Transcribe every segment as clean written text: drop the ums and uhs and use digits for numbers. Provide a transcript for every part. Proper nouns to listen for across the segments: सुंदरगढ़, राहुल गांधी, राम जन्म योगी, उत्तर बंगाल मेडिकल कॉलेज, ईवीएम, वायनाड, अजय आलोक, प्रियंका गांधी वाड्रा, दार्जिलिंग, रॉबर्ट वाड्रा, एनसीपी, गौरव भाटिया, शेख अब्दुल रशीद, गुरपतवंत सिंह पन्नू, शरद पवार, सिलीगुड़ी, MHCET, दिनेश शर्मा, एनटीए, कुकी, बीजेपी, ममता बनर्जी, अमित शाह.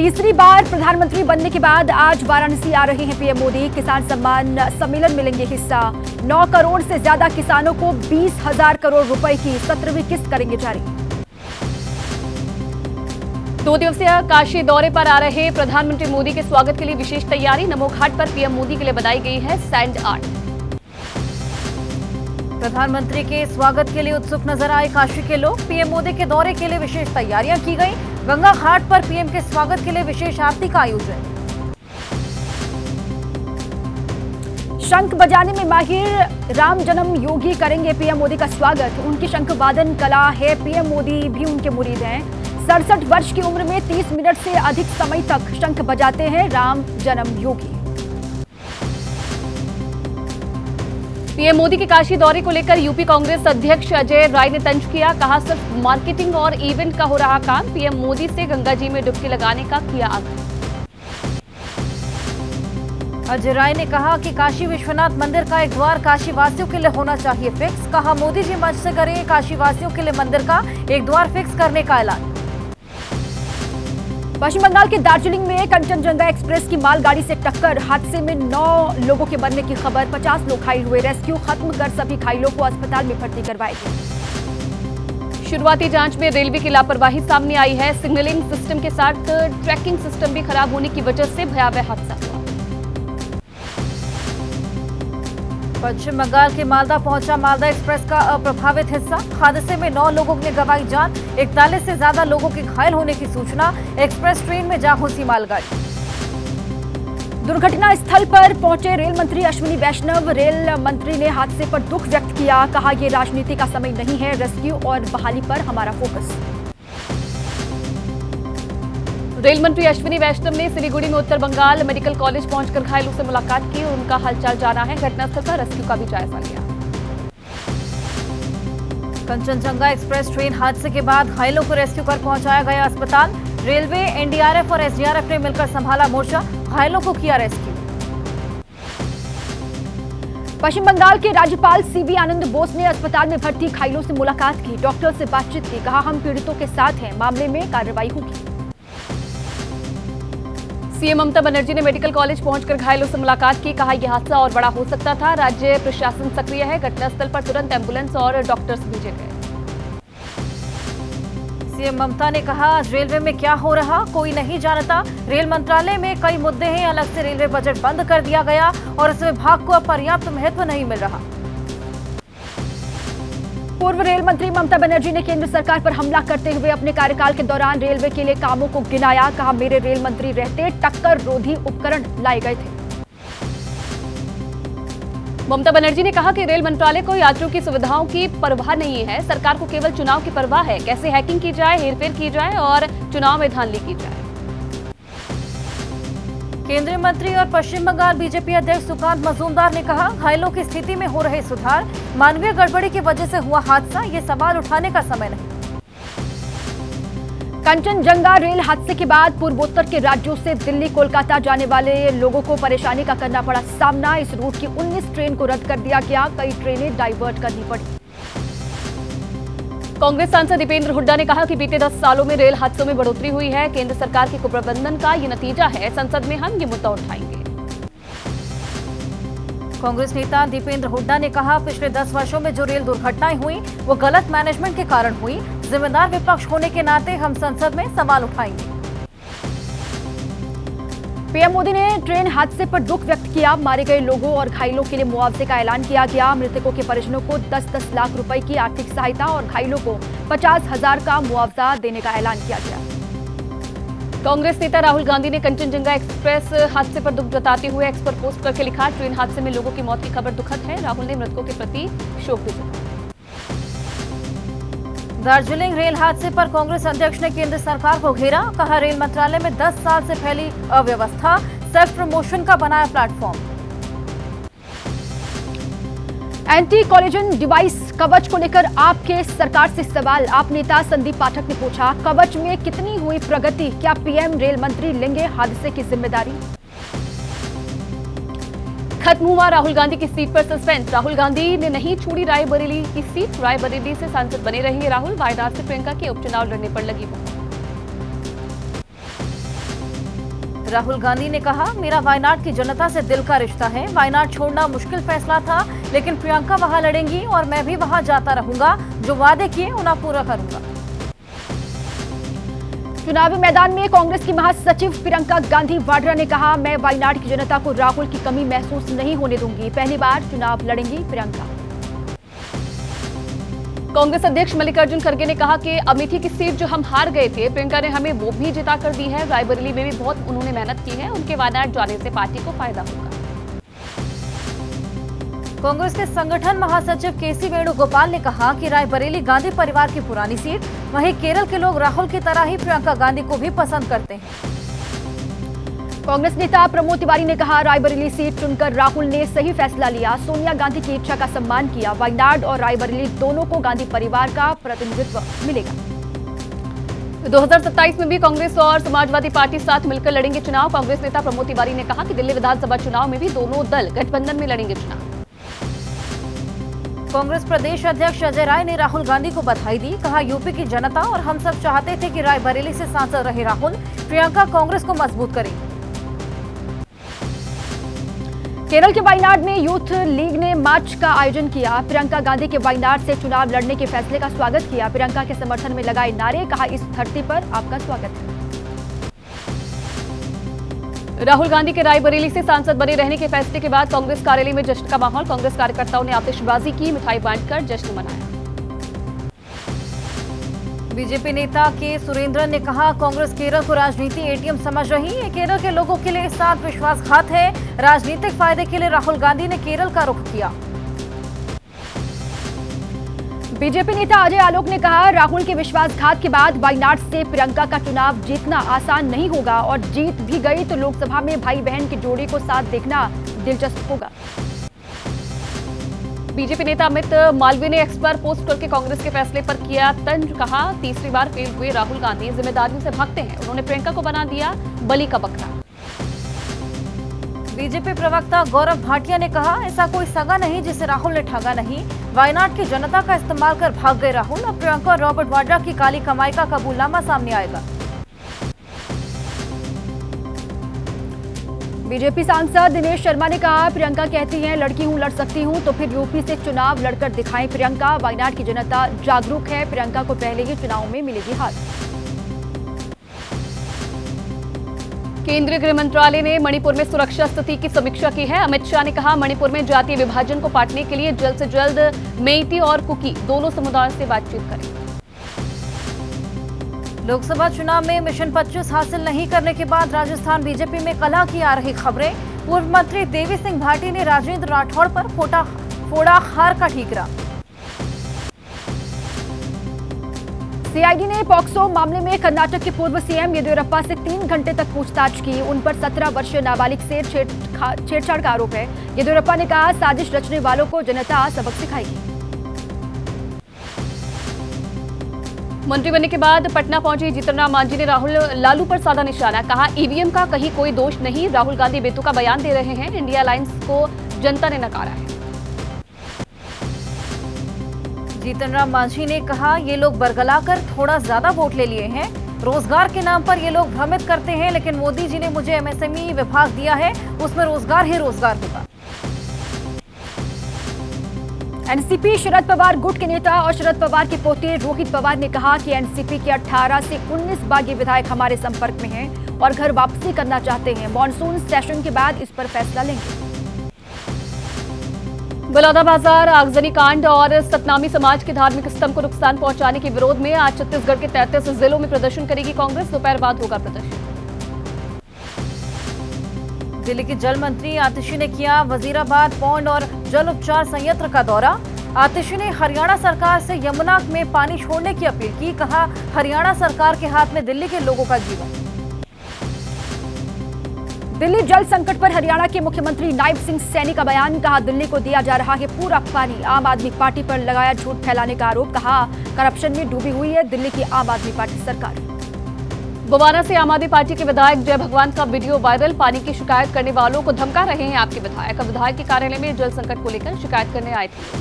तीसरी बार प्रधानमंत्री बनने के बाद आज वाराणसी आ रहे हैं पीएम मोदी। किसान सम्मान सम्मेलन में लेंगे हिस्सा। 9 करोड़ से ज्यादा किसानों को 20,000 करोड़ रुपए की 17वीं किस्त करेंगे जारी। 2 दिवसीय काशी दौरे पर आ रहे प्रधानमंत्री मोदी के स्वागत के लिए विशेष तैयारी। नमो घाट पर पीएम मोदी के लिए बनाई गई है सैंड आर्ट। प्रधानमंत्री के स्वागत के लिए उत्सुक नजर आए काशी के लोग। पीएम मोदी के दौरे के लिए विशेष तैयारियां की गई। गंगा घाट पर पीएम के स्वागत के लिए विशेष आरती का आयोजन। शंख बजाने में माहिर राम जन्म योगी करेंगे पीएम मोदी का स्वागत। उनकी शंख वादन कला है। पीएम मोदी भी उनके मुरीद हैं। 67 वर्ष की उम्र में 30 मिनट से अधिक समय तक शंख बजाते हैं राम जन्म योगी। पीएम मोदी के काशी दौरे को लेकर यूपी कांग्रेस अध्यक्ष अजय राय ने तंज किया। कहा सिर्फ मार्केटिंग और इवेंट का हो रहा काम। पीएम मोदी से गंगा जी में डुबकी लगाने का किया आग्रह। अजय राय ने कहा कि काशी विश्वनाथ मंदिर का एक द्वार काशीवासियों के लिए होना चाहिए फिक्स। कहा मोदी जी मंच से करें काशीवासियों के लिए मंदिर का एक द्वार फिक्स करने का ऐलान। पश्चिम बंगाल के दार्जिलिंग में कंचनजंगा एक्सप्रेस की मालगाड़ी से टक्कर। हादसे में 9 लोगों के मरने की खबर। 50 लोग घायल हुए। रेस्क्यू खत्म कर सभी घायलों को अस्पताल में भर्ती करवाया गया। शुरुआती जांच में रेलवे की लापरवाही सामने आई है। सिग्नलिंग सिस्टम के साथ ट्रैकिंग सिस्टम भी खराब होने की वजह से भयावह हादसा हुआ। पश्चिम बंगाल के मालदा पहुंचा मालदा एक्सप्रेस का अप्रभावित हिस्सा। हादसे में 9 लोगों ने गंवाई जान। 41 से ज्यादा लोगों के घायल होने की सूचना। एक्सप्रेस ट्रेन में जा घुसी मालगाड़ी। दुर्घटना स्थल पर पहुंचे रेल मंत्री अश्विनी वैष्णव। रेल मंत्री ने हादसे पर दुख व्यक्त किया। कहा यह राजनीति का समय नहीं है। रेस्क्यू और बहाली पर हमारा फोकस। रेल मंत्री अश्विनी वैष्णव ने सिलीगुड़ी में उत्तर बंगाल मेडिकल कॉलेज पहुंचकर घायलों से मुलाकात की और उनका हालचाल जाना है। घटनास्थल का रेस्क्यू का भी जायजा लिया। कंचनजंगा एक्सप्रेस ट्रेन हादसे के बाद घायलों को रेस्क्यू कर पहुंचाया गया अस्पताल। रेलवे एनडीआरएफ और एसडीआरएफ ने मिलकर संभाला मोर्चा। घायलों को किया रेस्क्यू। पश्चिम बंगाल के राज्यपाल CB आनंद बोस ने अस्पताल में भर्ती घायलों से मुलाकात की। डॉक्टर से बातचीत की। कहा हम पीड़ितों के साथ हैं। मामले में कार्रवाई होगी। सीएम ममता बनर्जी ने मेडिकल कॉलेज पहुंचकर घायलों से मुलाकात की। कहा यह हादसा और बड़ा हो सकता था। राज्य प्रशासन सक्रिय है। घटनास्थल पर तुरंत एम्बुलेंस और डॉक्टर्स भेजे गए। सीएम ममता ने कहा रेलवे में क्या हो रहा कोई नहीं जानता। रेल मंत्रालय में कई मुद्दे हैं। अलग से रेलवे बजट बंद कर दिया गया और इस विभाग को अब पर्याप्त महत्व नहीं मिल रहा। पूर्व रेल मंत्री ममता बनर्जी ने केंद्र सरकार पर हमला करते हुए अपने कार्यकाल के दौरान रेलवे के लिए कामों को गिनाया। कहा मेरे रेल मंत्री रहते टक्कर रोधी उपकरण लाए गए थे। ममता बनर्जी ने कहा कि रेल मंत्रालय को यात्रियों की सुविधाओं की परवाह नहीं है। सरकार को केवल चुनाव की परवाह है। कैसे हैकिंग की जाए, हेरफेर की जाए और चुनाव में धांधली की जाए। केंद्रीय मंत्री और पश्चिम बंगाल बीजेपी अध्यक्ष सुकांत मजूमदार ने कहा घायलों की स्थिति में हो रहे सुधार। मानवीय गड़बड़ी की वजह से हुआ हादसा, ये सवाल उठाने का समय नहीं। कंचनजंगा रेल हादसे के बाद पूर्वोत्तर के राज्यों से दिल्ली कोलकाता जाने वाले लोगों को परेशानी का करना पड़ा सामना। इस रूट की 19 ट्रेन को रद्द कर दिया गया। कई ट्रेनें डाइवर्ट करनी पड़ी। कांग्रेस सांसद दीपेंद्र हुड्डा ने कहा कि बीते 10 सालों में रेल हादसों में बढ़ोतरी हुई है। केंद्र सरकार के कुप्रबंधन का ये नतीजा है। संसद में हम ये मुद्दा उठाएंगे। कांग्रेस नेता दीपेंद्र हुड्डा ने कहा पिछले 10 वर्षों में जो रेल दुर्घटनाएं हुई वो गलत मैनेजमेंट के कारण हुई। जिम्मेदार विपक्ष होने के नाते हम संसद में सवाल उठाएंगे। पीएम मोदी ने ट्रेन हादसे पर दुख व्यक्त किया। मारे गए लोगों और घायलों के लिए मुआवजे का ऐलान किया गया। मृतकों के परिजनों को 10-10 लाख रुपए की आर्थिक सहायता और घायलों को 50,000 का मुआवजा देने का ऐलान किया गया। कांग्रेस नेता राहुल गांधी ने कंचनजंगा एक्सप्रेस हादसे पर दुख जताते हुए एक्स पर पोस्ट करके लिखा ट्रेन हादसे में लोगों की मौत की खबर दुखद है। राहुल ने मृतकों के प्रति शोक भी जताया। दार्जिलिंग रेल हादसे पर कांग्रेस अध्यक्ष ने केंद्र सरकार को घेरा। कहा रेल मंत्रालय में 10 साल से फैली अव्यवस्था, सेल्फ प्रमोशन का बनाया प्लेटफॉर्म। एंटी कोलेजन डिवाइस कवच को लेकर आपके सरकार से सवाल। आप नेता संदीप पाठक ने पूछा कवच में कितनी हुई प्रगति। क्या पीएम रेल मंत्री लेंगे हादसे की जिम्मेदारी। खत्म हुआ राहुल गांधी की सीट पर सस्पेंस। राहुल गांधी ने नहीं छोड़ी रायबरेली की सीट। रायबरेली से सांसद बने रहेंगे राहुल। वाराणसी से प्रियंका के उपचुनाव लड़ने पर लगी। राहुल गांधी ने कहा, मेरा वायनाड की जनता से दिल का रिश्ता है। वायनाड छोड़ना मुश्किल फैसला था, लेकिन प्रियंका वहां लड़ेंगी और मैं भी वहां जाता रहूंगा। जो वादे किए उन्हें पूरा करूंगा। चुनावी मैदान में कांग्रेस की महासचिव प्रियंका गांधी वाड्रा ने कहा, मैं वायनाड की जनता को राहुल की कमी महसूस नहीं होने दूंगी। पहली बार चुनाव लड़ेंगी प्रियंका। कांग्रेस अध्यक्ष मल्लिकार्जुन खड़गे ने कहा कि अमेठी की सीट जो हम हार गए थे, प्रियंका ने हमें वो भी जिता कर दी है। रायबरेली में भी बहुत उन्होंने मेहनत की है, उनके वायनाड जाने से पार्टी को फायदा होगा। कांग्रेस के संगठन महासचिव केसी वेणुगोपाल ने कहा कि रायबरेली गांधी परिवार की पुरानी सीट, वहीं केरल के लोग राहुल की तरह ही प्रियंका गांधी को भी पसंद करते हैं। कांग्रेस नेता प्रमोद तिवारी ने कहा, रायबरेली सीट चुनकर राहुल ने सही फैसला लिया। सोनिया गांधी की इच्छा का सम्मान किया। वायनाड और रायबरेली दोनों को गांधी परिवार का प्रतिनिधित्व मिलेगा। 2027 में भी कांग्रेस और समाजवादी पार्टी साथ मिलकर लड़ेंगे चुनाव। कांग्रेस नेता प्रमोद तिवारी ने कहा कि दिल्ली विधानसभा चुनाव में भी दोनों दल गठबंधन में लड़ेंगे चुनाव। कांग्रेस प्रदेश अध्यक्ष अजय राय ने राहुल गांधी को बधाई दी। कहा, यूपी की जनता और हम सब चाहते थे कि रायबरेली से सांसद रहे राहुल। प्रियंका कांग्रेस को मजबूत करेगी। केरल के वायनाड में यूथ लीग ने मार्च का आयोजन किया। प्रियंका गांधी के वायनाड से चुनाव लड़ने के फैसले का स्वागत किया। प्रियंका के समर्थन में लगाए नारे। कहा, इस धरती पर आपका स्वागत है। राहुल गांधी के रायबरेली से सांसद बने रहने के फैसले के बाद कांग्रेस कार्यालय में जश्न का माहौल। कांग्रेस कार्यकर्ताओं ने आतिशबाजी की, मिठाई बांटकर जश्न मनाया। बीजेपी नेता के सुरेंद्रन ने कहा, कांग्रेस केरल को राजनीति एटीएम समझ रही है। केरल के लोगों के लिए साथ विश्वासघात है। राजनीतिक फायदे के लिए राहुल गांधी ने केरल का रुख किया। बीजेपी नेता अजय आलोक ने कहा, राहुल के विश्वासघात के बाद वायनाड से प्रियंका का चुनाव जीतना आसान नहीं होगा, और जीत भी गई तो लोकसभा में भाई बहन की जोड़ी को साथ देखना दिलचस्प होगा। बीजेपी नेता अमित मालवी ने एक्स पर पोस्ट करके कांग्रेस के फैसले पर किया तंज। कहा, तीसरी बार फेल हुए राहुल गांधी जिम्मेदारियों से भागते हैं। उन्होंने प्रियंका को बना दिया बलि का बकरा। बीजेपी प्रवक्ता गौरव भाटिया ने कहा, ऐसा कोई सगा नहीं जिसे राहुल ने ठगा नहीं। वायनाड की जनता का इस्तेमाल कर भाग गए राहुल। अब प्रियंका और रॉबर्ट वाड्रा की काली कमाई का कबूलनामा सामने आएगा। बीजेपी सांसद दिनेश शर्मा ने कहा, प्रियंका कहती हैं लड़की हूं, लड़ सकती हूं, तो फिर यूपी से चुनाव लड़कर दिखाएं प्रियंका। वायनाड की जनता जागरूक है। प्रियंका को पहले ही चुनाव में मिलेगी हार। केंद्रीय गृह मंत्रालय ने मणिपुर में सुरक्षा स्थिति की समीक्षा की है। अमित शाह ने कहा, मणिपुर में जातीय विभाजन को पाटने के लिए जल्द से जल्द मेईती और कुकी दोनों समुदायों से बातचीत करें। लोकसभा चुनाव में मिशन 25 हासिल नहीं करने के बाद राजस्थान बीजेपी में कलह की आ रही खबरें। पूर्व मंत्री देवी सिंह भाटी ने राजेंद्र राठौड़ पर फोड़ा हार का ठीकरा। सीआईडी ने पॉक्सो मामले में कर्नाटक के पूर्व सीएम येदियप्पा से 3 घंटे तक पूछताछ की। उन पर 17 वर्षीय नाबालिग से छेड़छाड़ का आरोप है। येदियप्पा ने कहा, साजिश रचने वालों को जनता सबक सिखाएगी। मंत्री बनने के बाद पटना पहुंचे जीतन राम मांझी ने लालू पर साधा निशाना। कहा, ईवीएम का कहीं कोई दोष नहीं। राहुल गांधी बेतु का बयान दे रहे हैं। इंडिया अलायंस को जनता ने नकारा है। जीतन राम मांझी ने कहा, ये लोग बरगला कर थोड़ा ज्यादा वोट ले लिए हैं। रोजगार के नाम पर ये लोग भ्रमित करते हैं, लेकिन मोदी जी ने मुझे एमएसएमई विभाग दिया है, उसमें रोजगार ही रोजगार होगा। एनसीपी शरद पवार गुट के नेता और शरद पवार के पोते रोहित पवार ने कहा कि एनसीपी के 18 से 19 बागी विधायक हमारे संपर्क में हैं और घर वापसी करना चाहते हैं। मॉनसून सेशन के बाद इस पर फैसला लेंगे। बलौदाबाजार आगजनी कांड और सतनामी समाज के धार्मिक स्तंभ को नुकसान पहुंचाने के विरोध में आज छत्तीसगढ़ के 33 जिलों में प्रदर्शन करेगी कांग्रेस। दोपहर बाद होगा प्रदर्शन। दिल्ली की जल मंत्री आतिशी ने किया वजीराबाद पौंड और जल उपचार संयंत्र का दौरा। आतिशी ने हरियाणा सरकार से यमुना में पानी छोड़ने की अपील की। कहा, हरियाणा सरकार के हाथ में दिल्ली के लोगों का जीवन। दिल्ली जल संकट पर हरियाणा के मुख्यमंत्री नायब सिंह सैनी का बयान। कहा, दिल्ली को दिया जा रहा है पूरा पानी। आम आदमी पार्टी पर लगाया झूठ फैलाने का आरोप। कहा, करप्शन में डूबी हुई है दिल्ली की आम आदमी पार्टी सरकार। गोवारा से आम आदमी पार्टी के विधायक जय भगवान का वीडियो वायरल। पानी की शिकायत करने वालों को धमका रहे हैं आपके विधायक। विधायक के कार्यालय में जल संकट को लेकर शिकायत करने आए थे।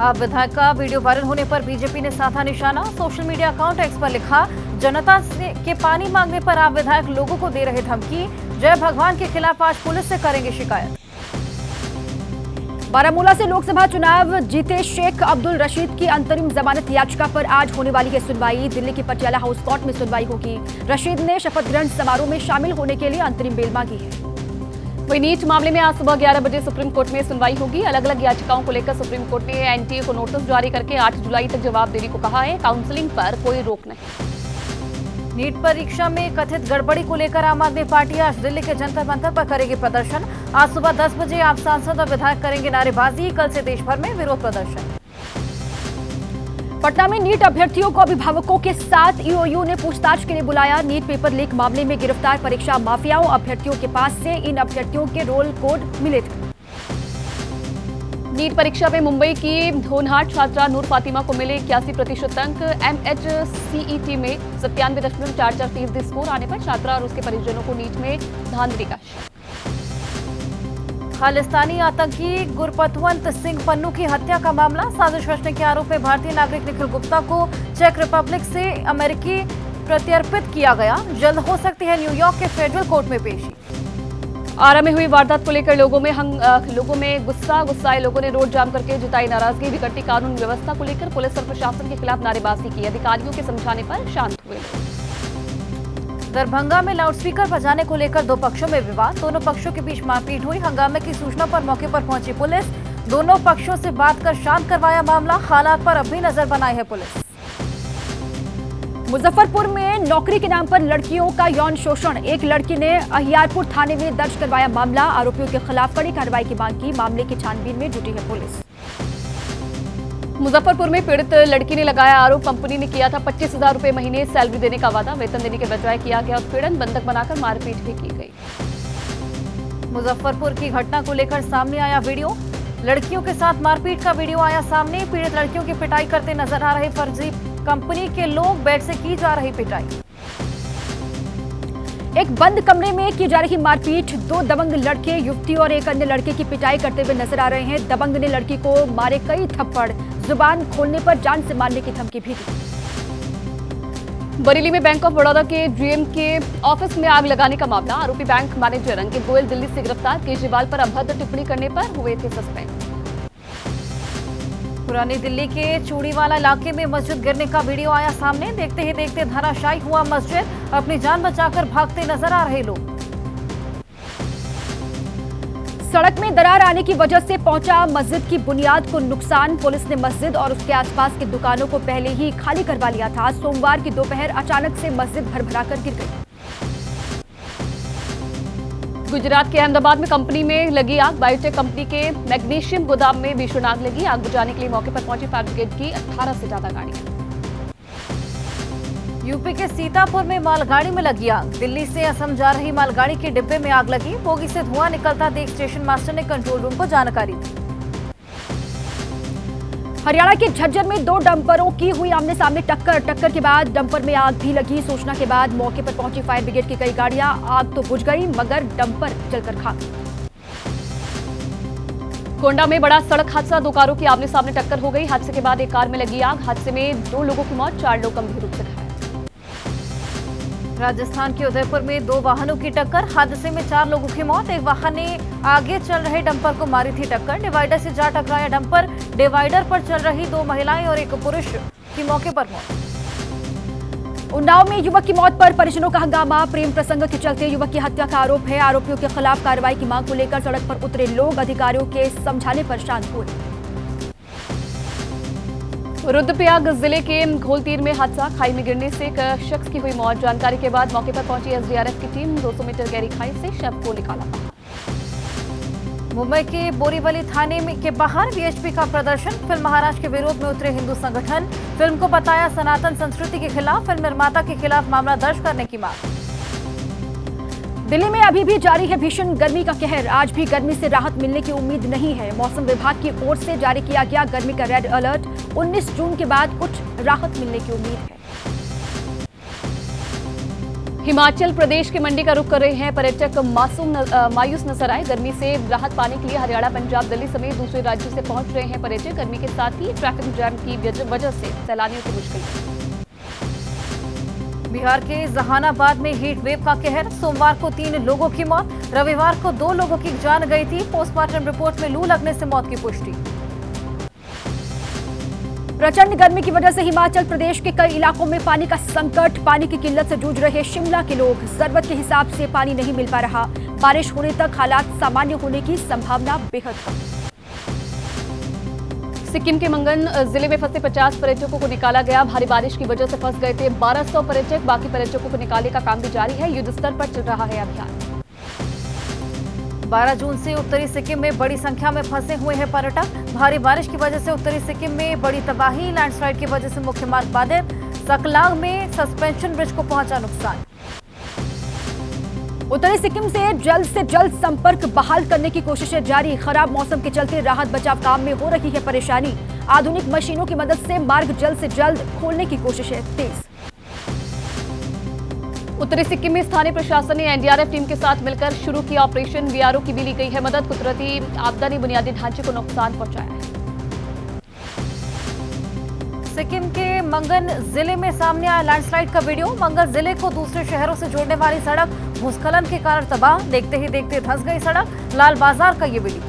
आप विधायक का वीडियो वायरल होने पर बीजेपी ने साधा निशाना। सोशल मीडिया अकाउंट एक्स पर लिखा, जनता के पानी मांगने पर आप विधायक लोगों को दे रहे धमकी। जय भगवान के खिलाफ आज पुलिस से करेंगे शिकायत। बारामूला से लोकसभा चुनाव जीते शेख अब्दुल रशीद की अंतरिम जमानत याचिका पर आज होने वाली है सुनवाई। दिल्ली के पटियाला हाउस कोर्ट में सुनवाई होगी। रशीद ने शपथ ग्रहण समारोह में शामिल होने के लिए अंतरिम बेल मांगी है। वहीं नीट मामले में आज सुबह 11 बजे सुप्रीम कोर्ट में सुनवाई होगी। अलग अलग याचिकाओं को लेकर सुप्रीम कोर्ट ने एनटीए को नोटिस जारी करके 8 जुलाई तक जवाब देने को कहा है। काउंसलिंग पर कोई रोक नहीं। नीट परीक्षा में कथित गड़बड़ी को लेकर आम आदमी पार्टी आज दिल्ली के जंतर मंतर पर करेगी प्रदर्शन। आज सुबह 10 बजे आप सांसद और विधायक करेंगे नारेबाजी। कल से देश भर में विरोध प्रदर्शन। पटना में नीट अभ्यर्थियों को अभिभावकों के साथ ईओयू ने पूछताछ के लिए बुलाया। नीट पेपर लीक मामले में गिरफ्तार परीक्षा माफियाओं अभ्यर्थियों के पास से इन अभ्यर्थियों के रोल कोड मिले थे। नीट परीक्षा में मुंबई की धोनहाट छात्रा नूर फातिमा को मिले 81% अंक। MHCET में 97.44% स्कोर आने पर छात्रा और उसके परिजनों को नीट में धांधली का शक। खालिस्तानी आतंकी गुरपतवंत सिंह पन्नू की हत्या का मामला। साजिश रचने के आरोप में भारतीय नागरिक निखिल गुप्ता को चेक रिपब्लिक से अमेरिकी प्रत्यर्पित किया गया। जल्द हो सकती है न्यूयॉर्क के फेडरल कोर्ट में पेशी। आरा में हुई वारदात को लेकर लोगों में गुस्साए लोगों ने रोड जाम करके जताई नाराजगी। बिगड़ती कानून व्यवस्था को लेकर पुलिस और प्रशासन के खिलाफ नारेबाजी की। अधिकारियों के समझाने पर शांत हुए। दरभंगा में लाउडस्पीकर बजाने को लेकर दो पक्षों में विवाद। दोनों पक्षों के बीच मारपीट हुई। हंगामे की सूचना पर मौके पर पहुंची पुलिस। दोनों पक्षों से बात कर शांत करवाया मामला। हालात पर अब भी नजर बनाई है पुलिस। मुजफ्फरपुर में नौकरी के नाम पर लड़कियों का यौन शोषण। एक लड़की ने अहियारपुर थाने में दर्ज करवाया मामला। आरोपियों के खिलाफ कड़ी कार्रवाई की मांग की। मामले की छानबीन में जुटी है पुलिस। मुजफ्फरपुर में पीड़ित लड़की ने लगाया आरोप कंपनी ने किया था 25,000 रुपए महीने सैलरी देने का वादा। वेतन देने के बजाय किया गया उत्पीड़न। बंधक बनाकर मारपीट भी की गई। मुजफ्फरपुर की घटना को लेकर सामने आया वीडियो। लड़कियों के साथ मारपीट का वीडियो आया सामने। पीड़ित लड़कियों की पिटाई करते नजर आ रहे फर्जी कंपनी के लोग। बेड से की जा रही पिटाई। एक बंद कमरे में की जा रही मारपीट। दो दबंग लड़के युवती और एक अन्य लड़के की पिटाई करते हुए नजर आ रहे हैं। दबंग ने लड़की को मारे कई थप्पड़। जुबान खोलने पर जान से मारने की धमकी भी दी। बरेली में बैंक ऑफ बड़ौदा के डीएम के ऑफिस में आग लगाने का मामला। आरोपी बैंक मैनेजर अंकित गोयल दिल्ली से गिरफ्तार। केजरीवाल पर अभद्र टिप्पणी करने पर हुए थे सस्पेंड। पुरानी दिल्ली के चूड़ीवाला इलाके में मस्जिद गिरने का वीडियो आया सामने। देखते ही देखते धराशायी हुआ मस्जिद। अपनी जान बचाकर भागते नजर आ रहे लोग। सड़क में दरार आने की वजह से पहुंचा मस्जिद की बुनियाद को नुकसान। पुलिस ने मस्जिद और उसके आसपास की दुकानों को पहले ही खाली करवा लिया था। सोमवार की दोपहर अचानक से मस्जिद भरभराकर गिर गई। गुजरात के अहमदाबाद में कंपनी में लगी आग। बायोटेक कंपनी के मैग्नीशियम गोदाम में भीषण आग लगी। आग बुझाने के लिए मौके पर पहुंची फायर ब्रिगेड की 18 से ज्यादा गाड़ियां। यूपी के सीतापुर में मालगाड़ी में लगी आग। दिल्ली से असम जा रही मालगाड़ी के डिब्बे में आग लगी। बोगी से धुआं निकलता देख स्टेशन मास्टर ने कंट्रोल रूम को जानकारी दी। हरियाणा के झज्जर में दो डंपरों की हुई आमने सामने टक्कर के बाद डंपर में आग भी लगी। सूचना के बाद मौके पर पहुंची फायर ब्रिगेड की कई गाड़ियां। आग तो बुझ गई मगर डंपर जलकर खाक। गोंडा में बड़ा सड़क हादसा। दो कारों की आमने सामने टक्कर हो गई। हादसे के बाद एक कार में लगी आग। हादसे में 2 लोगों की मौत, 4 लोग गंभीर रूप से घायल। राजस्थान के उदयपुर में 2 वाहनों की टक्कर। हादसे में 4 लोगों की मौत। एक वाहन ने आगे चल रहे डंपर को मारी थी टक्कर। डिवाइडर से जा टकराया डंपर। डिवाइडर पर चल रही 2 महिलाएं और एक पुरुष की मौके पर मौत। उन्नाव में युवक की मौत पर परिजनों का हंगामा। प्रेम प्रसंग के चलते युवक की हत्या का आरोप है। आरोपियों के खिलाफ कार्रवाई की मांग को लेकर सड़क पर उतरे लोग। अधिकारियों के समझाने पर शांत हुए। रुद्रप्रयाग जिले के घोलतीर में हादसा। खाई में गिरने से एक शख्स की हुई मौत। जानकारी के बाद मौके पर पहुंची एसडीआरएफ की टीम। 200 मीटर गहरी खाई से शव को निकाला। मुंबई के बोरीवली थाने के बाहर बीएचपी का प्रदर्शन। फिल्म महाराष्ट्र के विरोध में उतरे हिंदू संगठन। फिल्म को बताया सनातन संस्कृति के खिलाफ। फिल्म निर्माता के खिलाफ मामला दर्ज करने की मांग। दिल्ली में अभी भी जारी है भीषण गर्मी का कहर। आज भी गर्मी से राहत मिलने की उम्मीद नहीं है। मौसम विभाग की ओर से जारी किया गया गर्मी का रेड अलर्ट। 19 जून के बाद कुछ राहत मिलने की उम्मीद है। हिमाचल प्रदेश के मंडी का रुख कर रहे हैं पर्यटक। मायूस नजर आए। गर्मी से राहत पाने के लिए हरियाणा, पंजाब, दिल्ली समेत दूसरे राज्यों से पहुंच रहे हैं पर्यटक। गर्मी के साथ ही ट्रैफिक जाम की वजह से सैलानियों की मुश्किल। बिहार के जहानाबाद में हीट वेव का कहर, सोमवार को 3 लोगों की मौत, रविवार को 2 लोगों की जान गई थी। पोस्टमार्टम रिपोर्ट में लू लगने से मौत की पुष्टि। प्रचंड गर्मी की वजह से हिमाचल प्रदेश के कई इलाकों में पानी का संकट, पानी की किल्लत से जूझ रहे शिमला के लोग, जरूरत के हिसाब से पानी नहीं मिल पा रहा। बारिश होने तक हालात सामान्य होने की संभावना बेहद कम। सिक्किम के मंगन जिले में फंसे 50 पर्यटकों को निकाला गया। भारी बारिश की वजह से फंस गए थे 1200 पर्यटक, बाकी पर्यटकों को निकालने का काम भी जारी है। युद्ध स्तर पर चल रहा है अभियान। 12 जून से उत्तरी सिक्किम में बड़ी संख्या में फंसे हुए हैं पर्यटक। भारी बारिश की वजह से उत्तरी सिक्किम में बड़ी तबाही, लैंडस्लाइड की वजह से मुख्य मार्ग बाधित। सकलांग में सस्पेंशन ब्रिज को पहुंचा नुकसान। उत्तरी सिक्किम से जल्द संपर्क बहाल करने की कोशिशें जारी। खराब मौसम के चलते राहत बचाव काम में हो रही है परेशानी। आधुनिक मशीनों की मदद से मार्ग जल्द से जल्द खोलने की कोशिशें तेज। उत्तरी सिक्किम में स्थानीय प्रशासन ने एनडीआरएफ टीम के साथ मिलकर शुरू किया ऑपरेशन। बीआरओ की भी ली गई है मदद। कुदरती आपदा ने बुनियादी ढांचे को नुकसान पहुंचाया है। सिक्किम के मंगन जिले में सामने आया लैंडस्लाइड का वीडियो। मंगन जिले को दूसरे शहरों से जोड़ने वाली सड़क भूस्खलन के कारण तबाह, देखते ही देखते धंस गई सड़क। लाल बाजार का ये वीडियो।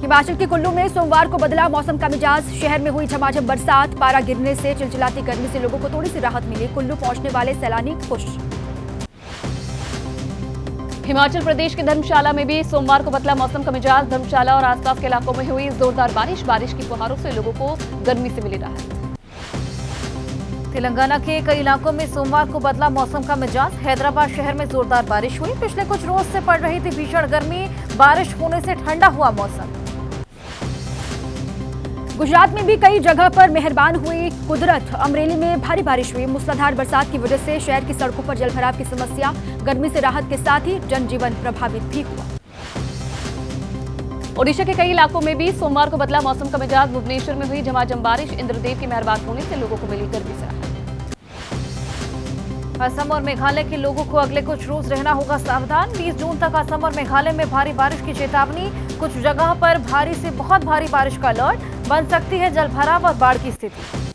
हिमाचल के कुल्लू में सोमवार को बदला मौसम का मिजाज। शहर में हुई झमाझम बरसात, पारा गिरने से चिलचिलाती गर्मी से लोगों को थोड़ी सी राहत मिली। कुल्लू पहुंचने वाले सैलानी खुश। हिमाचल प्रदेश के धर्मशाला में भी सोमवार को बदला मौसम का मिजाज। धर्मशाला और आसपास के इलाकों में हुई जोरदार बारिश। बारिश की फुहारों से लोगों को गर्मी से मिली राहत। तेलंगाना के कई इलाकों में सोमवार को बदला मौसम का मिजाज। हैदराबाद शहर में जोरदार बारिश हुई। पिछले कुछ रोज से पड़ रही थी भीषण गर्मी, बारिश होने से ठंडा हुआ मौसम। गुजरात में भी कई जगह पर मेहरबान हुई कुदरत। अमरेली में भारी बारिश हुई। मूसलाधार बरसात की वजह से शहर की सड़कों पर जलभराव की समस्या। गर्मी से राहत के साथ ही जनजीवन प्रभावित भी हुआ। ओडिशा के कई इलाकों में भी सोमवार को बदला मौसम का मिजाज। भुवनेश्वर में हुई झमाझम बारिश। इंद्रदेव के मेहरबान होने से लोगों को मिली गर्मी से राहत। असम और मेघालय के लोगों को अगले कुछ रोज रहना होगा सावधान। 20 जून तक असम और मेघालय में भारी बारिश की चेतावनी। कुछ जगह पर भारी से बहुत भारी बारिश का अलर्ट। बन सकती है जलभराव और बाढ़ की स्थिति।